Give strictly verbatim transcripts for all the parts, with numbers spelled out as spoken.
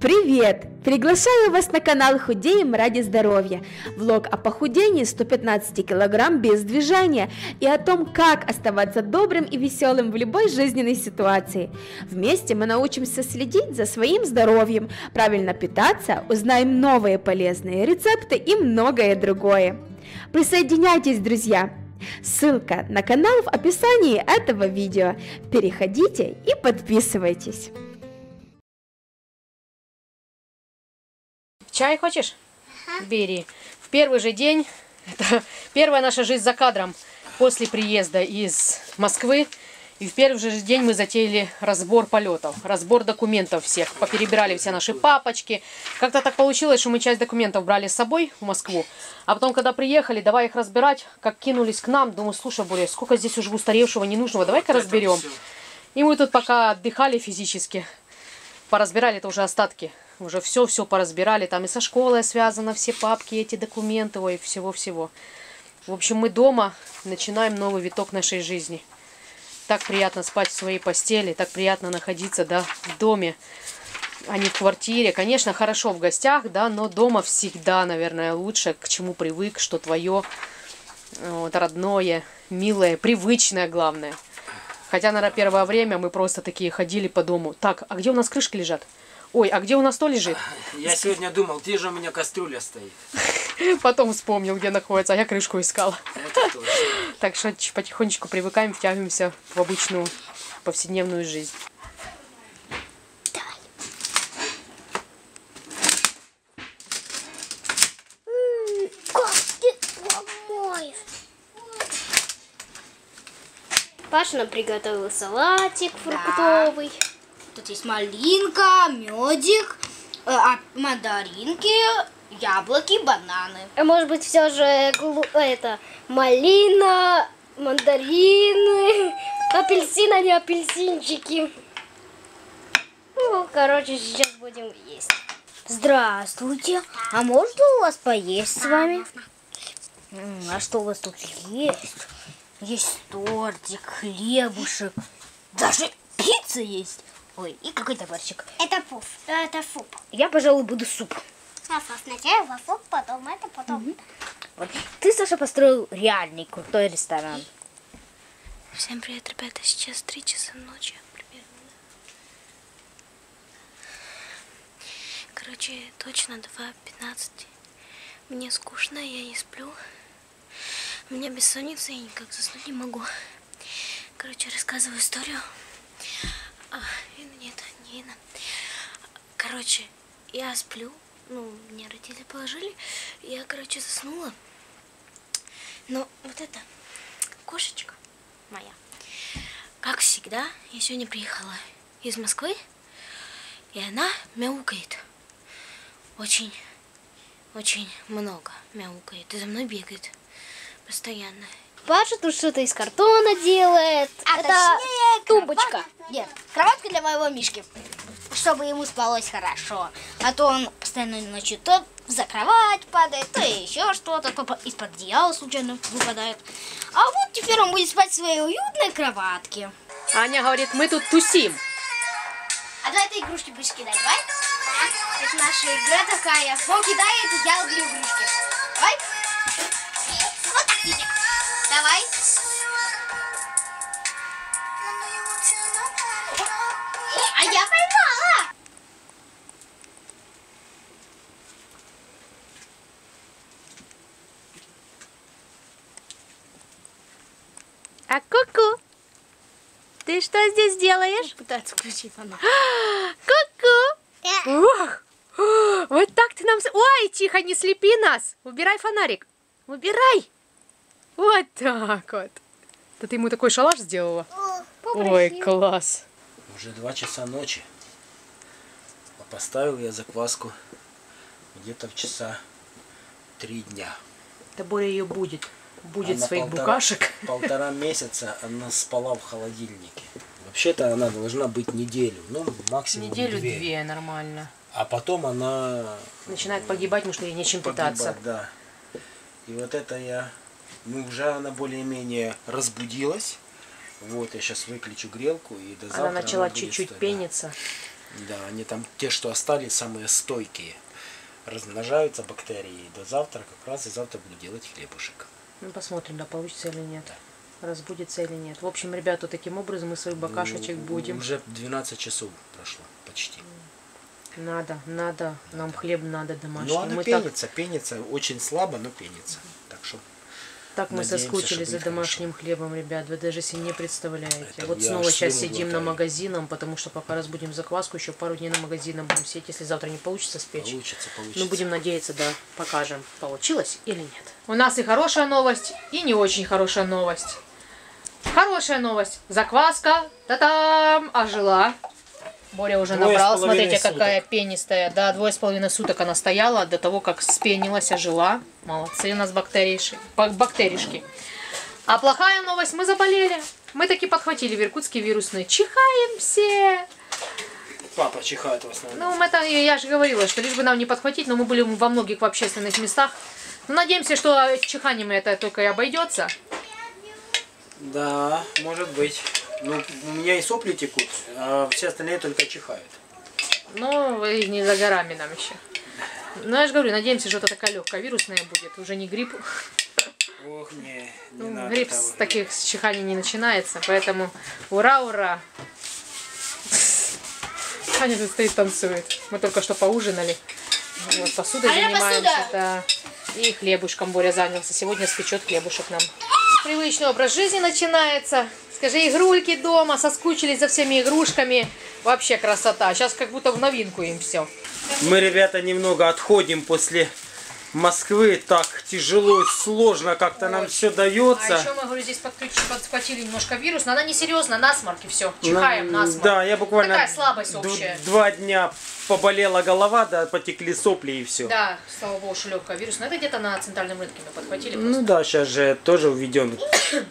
Привет! Приглашаю вас на канал Худеем ради здоровья. Влог о похудении ста пятнадцати килограмм без движения и о том, как оставаться добрым и веселым в любой жизненной ситуации. Вместе мы научимся следить за своим здоровьем, правильно питаться, узнаем новые полезные рецепты и многое другое. Присоединяйтесь, друзья! Ссылка на канал в описании этого видео. Переходите и подписывайтесь. Чай хочешь? Ага. Бери. В первый же день, это первая наша жизнь за кадром после приезда из Москвы. И в первый же день мы затеяли разбор полетов, разбор документов всех. Поперебирали все наши папочки. Как-то так получилось, что мы часть документов брали с собой в Москву. А потом, когда приехали, давай их разбирать, как кинулись к нам. Думаю, слушай, Боря, сколько здесь уже устаревшего, ненужного, давай-ка разберем. И мы тут пока отдыхали физически. Поразбирали это уже остатки. Уже все-все поразбирали, там и со школой связано, все папки, эти документы, ой, всего-всего. В общем, мы дома начинаем новый виток нашей жизни. Так приятно спать в своей постели, так приятно находиться, да, в доме, а не в квартире. Конечно, хорошо в гостях, да, но дома всегда, наверное, лучше, к чему привык, что твое, вот, родное, милое, привычное, главное. Хотя, наверное, первое время мы просто такие ходили по дому. Так, а где у нас крышки лежат? Ой, а где у нас то лежит? Я сегодня думал, где же у меня кастрюля стоит. Потом вспомнил, где находится, а я крышку искала. Так что потихонечку привыкаем, втягиваемся в обычную повседневную жизнь. Паша нам приготовил салатик фруктовый. Тут есть малинка, медик, э, мандаринки, яблоки, бананы. А может быть, все же это малина, мандарины, апельсин, а не апельсинчики. Ну, короче, сейчас будем есть. Здравствуйте. А можно у вас поесть с вами? А что у вас тут есть? Есть тортик, хлебушек, даже пицца есть. Ой, и какой-то борщик. Это пуф, это суп. Я, пожалуй, буду суп. А сначала суп, потом это, потом. Угу. Вот. Ты, Саша, построил реальный крутой ресторан. Всем привет, ребята. Сейчас три часа ночи примерно. Короче, точно два пятнадцать. Мне скучно, я не сплю. У меня бессонница, я никак заснуть не могу. Короче, рассказываю историю. А, нет, не Инна. Короче, я сплю. Ну, меня родители положили. Я, короче, заснула. Но вот эта кошечка моя, как всегда, я сегодня приехала из Москвы. И она мяукает. Очень, очень много мяукает. И за мной бегает. Постоянно. Паша тут что-то из картона делает. А это точнее, тумбочка. Кроватка. Нет, кроватка для моего Мишки. Чтобы ему спалось хорошо. А то он постоянно ночью то за кровать падает, то еще что-то. То из-под одеяла случайно выпадает. А вот теперь он будет спать в своей уютной кроватке. Аня говорит, мы тут тусим. А давай ты игрушки будешь кидать, давай. Да. Это наша игра такая. Он кидает, и я ловлю игрушки. Давай. Вот. Давай. А я поймала. А ку-ку, ты что здесь делаешь? Пытается включить она. Ку-ку. Вот так ты нам... Ой, тихо, не слепи нас. Убирай фонарик. Убирай. Вот так вот. Да ты ему такой шалаш сделала. Попросил. Ой, класс. Уже два часа ночи. Поставил я закваску где-то в часа три дня. Да Боря ее будет. Будет она своих полтора, букашек. Полтора месяца она спала в холодильнике. Вообще-то она должна быть неделю. Ну, максимум неделю-две. Две нормально. А потом она... начинает погибать, потому что ей нечем погибать, питаться. Да. И вот это я... Ну, уже она более-менее разбудилась. Вот, я сейчас выключу грелку и до завтра она начала чуть-чуть пениться. Да, они там, те, что остались, самые стойкие. Размножаются бактерии. До завтра как раз, и завтра буду делать хлебушек. Ну, посмотрим, да, получится или нет. Да. Разбудится или нет. В общем, ребята, таким образом мы свой бакашечек будем. Уже двенадцать часов прошло почти. Надо, надо, надо. Нам хлеб надо домашний. Ну, она мы пенится, так... пенится, очень слабо, но пенится. Так что так мы надеемся, соскучились за домашним хорошо. хлебом, ребят, вы даже себе не представляете. Это вот снова сейчас сидим глотаю. на магазином, потому что пока разбудим закваску, еще пару дней на магазином будем сидеть, если завтра не получится спечь. Получится, получится. Ну, будем надеяться, да, покажем, получилось или нет. У нас и хорошая новость, и не очень хорошая новость. Хорошая новость, закваска, та-дам, ожила. Боря уже двое набрал, смотрите, какая суток. пенистая. Да, двое с половиной суток она стояла до того, как спенилась, ожила. Молодцы у нас бактеришки. бактеришки. А плохая новость, мы заболели. Мы таки подхватили в Иркутске вирусные. Чихаем все. Папа чихает в основном. Ну, это, я же говорила, что лишь бы нам не подхватить, но мы были во многих в общественных местах. Но надеемся, что чиханием это только и обойдется. Да, может быть. Ну, у меня и сопли текут, а все остальные только чихают. Ну, вы не за горами нам еще. Ну, я же говорю, надеемся, что это такая легкая вирусная будет, уже не грипп. Ох, не, не ну, надо. Грипп с таких с чиханий не начинается, поэтому ура, ура. Аня тут стоит, танцует. Мы только что поужинали. Вот, посудой а занимаемся. Да. И хлебушком Боря занялся. Сегодня спечет хлебушек нам. Привычный образ жизни начинается. Скажи, игрульки дома, соскучились за всеми игрушками. Вообще красота. Сейчас как будто в новинку им все. Мы, ребята, немного отходим после Москвы. Так тяжело и сложно как-то нам все дается. А еще, мы, говорю, здесь подхватили немножко вирус. Но она не серьезно, насморк и все. Чихаем, на... насморк. Да, я буквально такая слабость общая. Два дня поболела голова, да, потекли сопли и все. Да, слава богу, что легкая вирус. Но это где-то на центральном рынке мы подхватили. Просто. Ну да, сейчас же тоже введен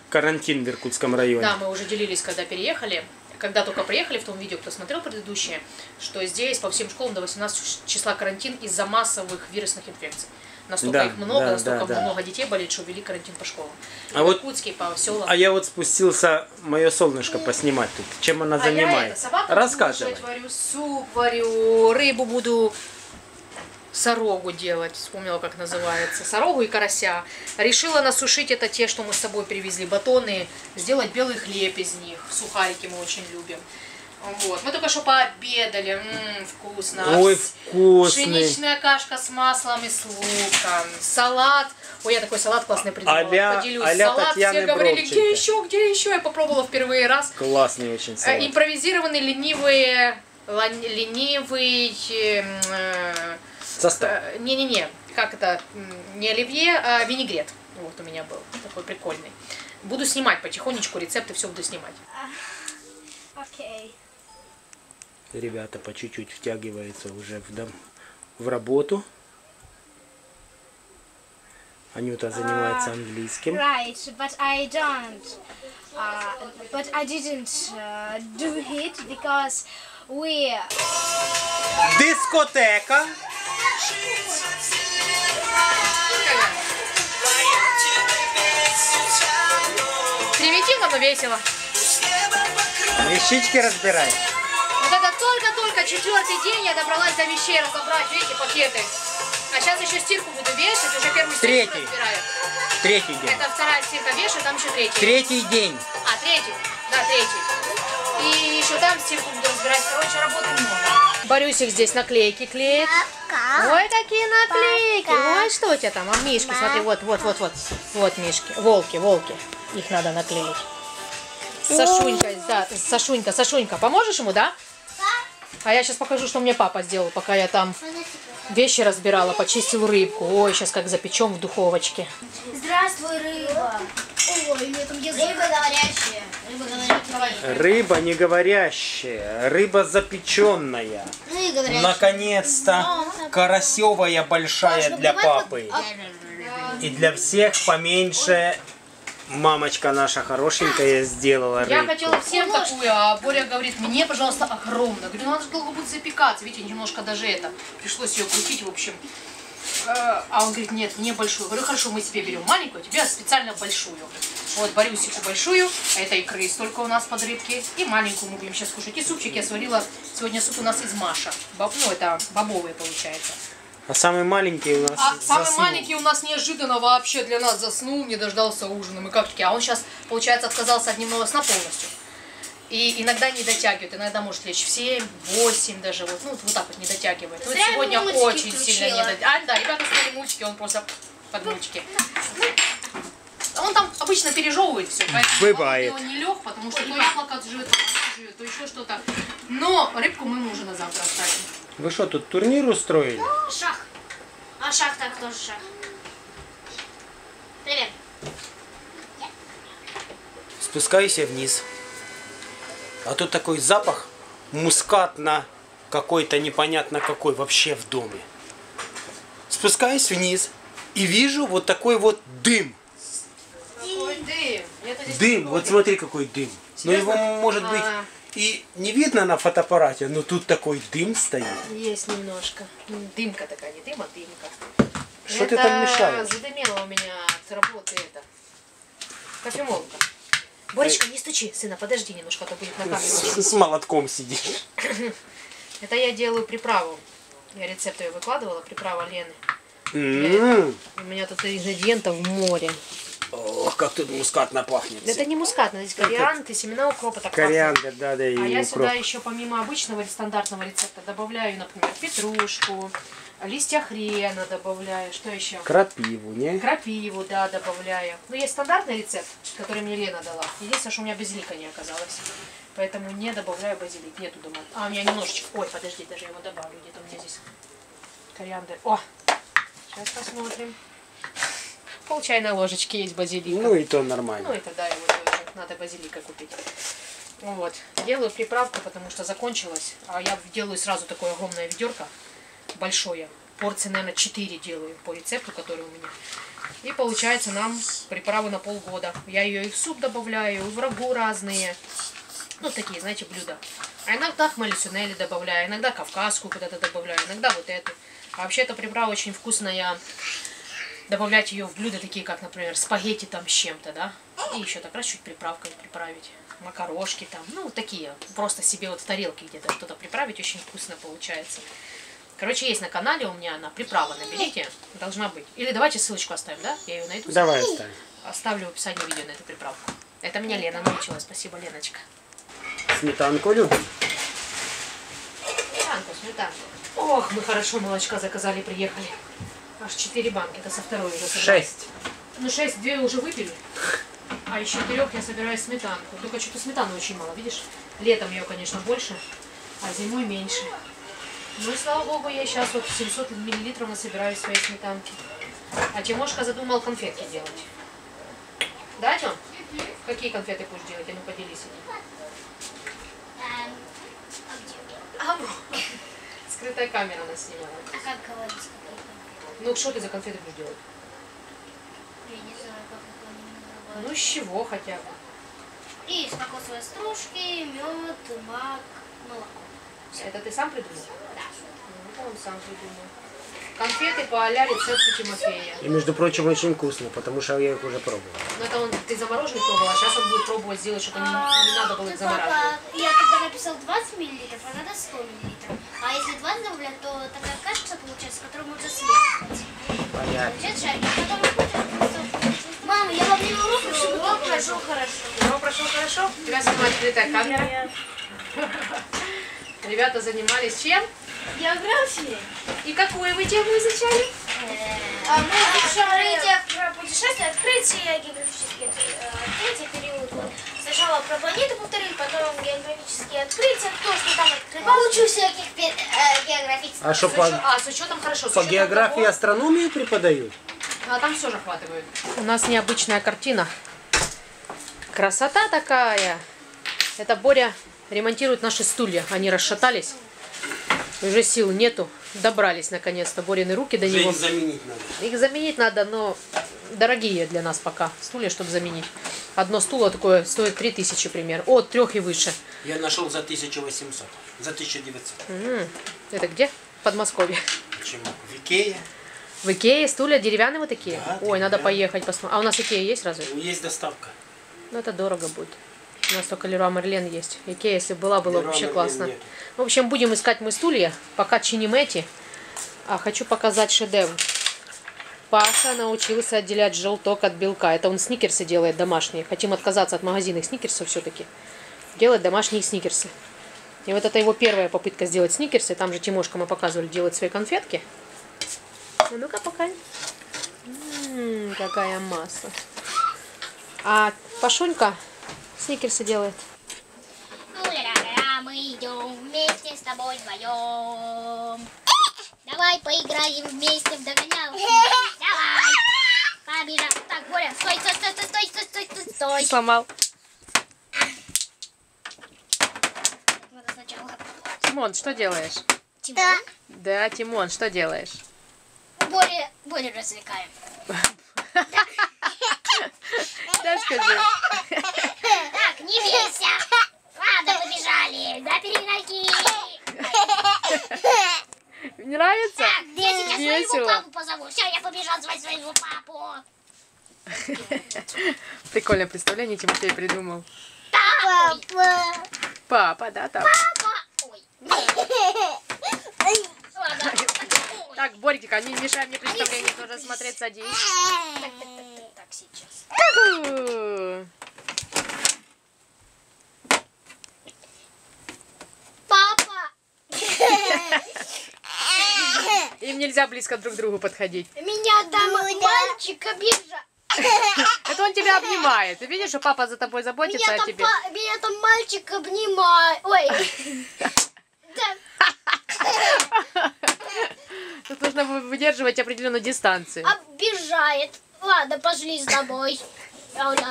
карантин в Иркутском районе. Да, мы уже делились, когда переехали. Когда только приехали, в том видео, кто смотрел предыдущее, что здесь по всем школам до восемнадцатого числа карантин из-за массовых вирусных инфекций. Настолько да, их много, да, настолько да, много да. детей болеет, что ввели карантин по школам. А вот, Иркутский, по селам. А я вот спустился, мое солнышко, поснимать тут. Чем она а занимается? Рассказывай. Варю суп, варю рыбу буду. Сорогу делать, вспомнила, как называется. Сорогу и карася. Решила насушить, это те, что мы с собой привезли, батоны. Сделать белый хлеб из них. Сухарики мы очень любим. Вот. Мы только что пообедали. М-м, вкусно. Ой, вкусный. Пшеничная кашка с маслом и с луком. Салат. Ой, я такой салат классный придумала. А-ля, Поделюсь. А-ля салат. Татьяны все говорили, Бровченко. Где еще, где еще. Я попробовала в первый раз. Классный очень салат. Импровизированные, ленивые... Ленивый... Э, Не-не-не, как это, не оливье, а винегрет. Вот у меня был, такой прикольный. Буду снимать потихонечку, рецепты все буду снимать. Okay. Ребята по чуть-чуть втягиваются уже в, дом, в работу. Анюта занимается английским. Uh, right, but I don't. Uh, but I didn't uh, do it because we... Дискотека. Примитивно, но весело. Вещички разбирай. Вот это только-только четвертый день я добралась до вещей разобрать, видите, пакеты. А сейчас еще стирку буду вешать, уже первую стирку разбираю. Третий день. Это вторая стирка вешаю, там еще третий. Третий день. А, третий. Да, третий. И еще там стирку буду разбирать. Короче, работы много. Борюсик здесь наклейки клеит. Ой, какие наклейки. Ой, что у тебя там? А мишки, смотри, вот, вот, вот, вот. Вот мишки. Волки, волки. Их надо наклеить. Сашунька, да, Сашунька, Сашунька. Поможешь ему, да? А я сейчас покажу, что мне папа сделал, пока я там вещи разбирала, почистил рыбку. Ой, сейчас как запечем в духовочке. Здравствуй, рыба. Ой, нет, там язык. Рыба говорящая. Рыба говорящая. Рыба не говорящая. Рыба запеченная. Наконец-то карасевая большая для папы. И для всех поменьше... Мамочка наша хорошенькая сделала рыбку. Я хотела всем такую, а Боря говорит, мне, пожалуйста, огромную. Говорю, ну, она же долго будет запекаться. Видите, немножко даже это. Пришлось ее крутить, в общем. А он говорит, нет, мне большую. Говорю, хорошо, мы тебе берем маленькую, а тебе специально большую. Вот, Борюсику большую, это икры столько у нас под рыбки. И маленькую мы будем сейчас кушать. И супчик я сварила, сегодня суп у нас из маша. Боб, ну, это бобовые получается. А самый маленький у нас а заснул. Самый маленький у нас неожиданно вообще для нас заснул, не дождался ужина. Мы как-таки, а он сейчас, получается, отказался от дневного сна полностью. И иногда не дотягивает, иногда может лечь в семь, восемь даже, вот, ну, вот так вот не дотягивает. Вот сегодня очень включила. Сильно не дотягивает. А, да, ребята смотрели мультики, он просто под мультики. Он там обычно пережевывает все, поэтому он не лег, потому что то яблоко отживет, то живет, то еще что-то. Но рыбку мы ему уже на завтра оставим. Вы что, тут турнир устроили? Шах. А шах так тоже шах. Привет. Спускайся вниз. А тут такой запах мускатно какой-то непонятно какой вообще в доме. Спускаюсь вниз и вижу вот такой вот дым. Какой дым? Дым, вот смотри какой дым. Но его может быть и не видно на фотоаппарате, но тут такой дым стоит. Есть немножко. Дымка такая, не дым, а дымка. Что ты там мешаешь? Задымело у меня от работы это. Кофемолка. Боречка, не стучи, сына, подожди немножко, а то будет на камеру. С молотком сидишь. Это я делаю приправу. Я рецепт ее выкладывала, приправа Лены. Mm. У меня тут ингредиентов в море. Ох, как тут мускатно пахнет. Это не мускатно, здесь кориандр и семена укропа. Так кориандр, пахнет. Да, да, и а укроп. Я сюда еще помимо обычного стандартного рецепта добавляю, например, петрушку, листья хрена добавляю, что еще? Крапиву, не? Крапиву, да, добавляю. Ну, есть стандартный рецепт, который мне Лена дала. Единственное, что у меня базилика не оказалось. Поэтому не добавляю базилик, нету дома. А, у меня немножечко, ой, подожди, даже я его добавлю, где-то у меня здесь кориандр. О, сейчас посмотрим. Пол чайной ложечки есть базилика. Ну и то нормально. Ну и тогда его надо базилика купить. Вот. Делаю приправку, потому что закончилась. А я делаю сразу такое огромное ведерко. Большое. Порции, наверное, четыре делаю по рецепту, который у меня. И получается нам приправы на полгода. Я ее и в суп добавляю, и в рагу разные. Ну, такие, знаете, блюда. А иногда хмели-сюнели добавляю, иногда кавказскую куда-то добавляю, иногда вот эту. А вообще эта приправа очень вкусная. Добавлять ее в блюда такие, как, например, спагетти там с чем-то, да? И еще так раз чуть приправкой приправить. Макарошки там, ну, такие. Просто себе вот в тарелке где-то что-то приправить очень вкусно получается. Короче, есть на канале у меня она, приправа, наберите, должна быть. Или давайте ссылочку оставим, да? Я ее найду. Давай оставим. Оставлю в описании видео на эту приправку. Это меня Лена научила, спасибо, Леночка. Сметанку любим? Сметанку, сметанку. Ох, мы хорошо молочка заказали, приехали. Аж четыре банки, это со второй уже. Шесть. Ну, шесть, две уже выпили. А из четырех я собираю сметанку. Только что-то сметаны очень мало, видишь? Летом ее, конечно, больше, а зимой меньше. Ну и слава богу, я сейчас вот семьсот миллилитров насобираю своей сметанки. А Тимошка задумал конфетки делать. Да, Тём? Какие конфеты будешь делать? А ну поделись. А, скрытая камера нас снимала. А как говорить? Ну что ты за конфеты будешь делать? Я не знаю, как это. Ну с чего хотя бы? И из кокосовой стружки, мед, мак, молоко. Это ты сам придумал? Да. Ну, он сам придумал. Конфеты по а-ля рецепту Тимофея. И, между прочим, очень вкусно, потому что я их уже пробовал. Ну, это он, ты замороженный пробовал, а сейчас он будет пробовать сделать, чтобы не, не надо было их замораживать. Я когда написал двадцать миллилитров, а надо сто миллилитров. А если двадцать добавлять, то такая кашица получается, которую можно съесть. Понятно. Мама, я во время урока, чтобы урок прошел хорошо. Урок прошел хорошо? У тебя снимает открытая камера. Ребята занимались чем? Географией. И какую вы тему изучали? А мы изучали про путешествия, открытия, географические открытия периода. Сначала про планеты повторили, потом географические открытия, то, что там открыли. Получу всяких географических. А что по... А, с учетом хорошо. По географии и астрономии преподают? А там все захватывают. У нас необычная картина. Красота такая. Это Боря... Ремонтируют наши стулья. Они расшатались. Уже сил нету. Добрались наконец-то. Борины руки до него. Их заменить надо. Их заменить надо, но дорогие для нас пока стулья, чтобы заменить. Одно стуло такое стоит три тысячи, примерно. От трёх и выше. Я нашел за тысячу восемьсот. За тысячу девятьсот. Это где? В Подмосковье. Почему? В Икее. В Икее стулья деревянные вот такие? Да, ой, надо поехать посмотреть. А у нас Икея есть разве? Есть доставка. Ну это дорого будет. У нас только Леруа Мерлен есть. Икея, если была, было Леруа вообще классно. Нет. В общем, будем искать мы стулья, пока чиним эти. А хочу показать шедевр. Паша научился отделять желток от белка. Это он сникерсы делает домашние. Хотим отказаться от магазинных сникерсов все-таки. Делает домашние сникерсы. И вот это его первая попытка сделать сникерсы. Там же Тимошка, мы показывали, делать свои конфетки. А ну-ка, пока. Ммм, какая масса. А Пашунька сникерсы делает. Ну, ля-ля-ля, мы идем вместе с тобой вдвоем. Давай поиграем вместе в догонялки. Давай. Побежал. Так, Боря, стой, стой, стой, стой, стой, стой, стой, стой. Сломал. Надо сначала. Тимон, что делаешь? Тимон? Да, да, Тимон, что делаешь? Боря, Боря развлекаем. Да, скажи. Так, не вейся. Ладно, побежали. Да, переноги. Нравится? Так, я сейчас весело. Своего папу позову. Все, я побежал звать своего папу. Прикольное представление Тимофей придумал. Папа. Папа, да, там. Папа. Ой. Так, Борька, не мешай мне представление тоже смотреть, садись. Так, так, так, так, сейчас. Им нельзя близко друг к другу подходить. Меня там мальчик обижал. Это он тебя обнимает. Ты видишь, что папа за тобой заботится о тебе? Меня там мальчик обнимает. Ой. Тут нужно выдерживать определенную дистанцию. Обижает. Ладно, пошли с тобой. Вот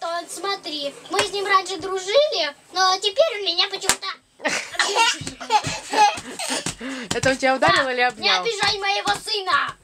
он, смотри. Мы с ним раньше дружили, но теперь у меня почему-то... Это он тебя ударил, да, или обнял? Не обижай моего сына!